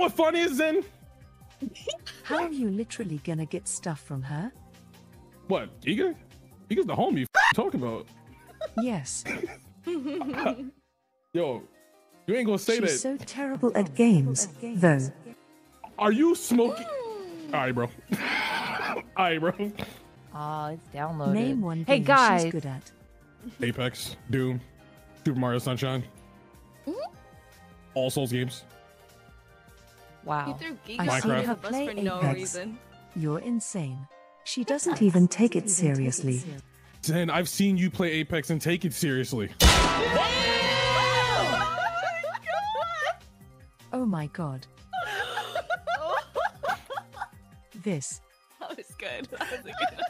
know what fun is then? How are you literally gonna get stuff from her? What, Iga? Iga's the homie talking about. Yes. Yo, you ain't gonna say that. She's so terrible at games, though. Are you smoking? Alright, bro. Alright, bro. Ah, it's downloaded. Name one hey, guys. She's good at. Apex, Doom, Super Mario Sunshine, All Souls games. Wow. I see her play for no reason. You're insane. She doesn't even take it seriously. Zen, I've seen you play Apex and take it seriously. Oh my god. This. That was good. That was a good one.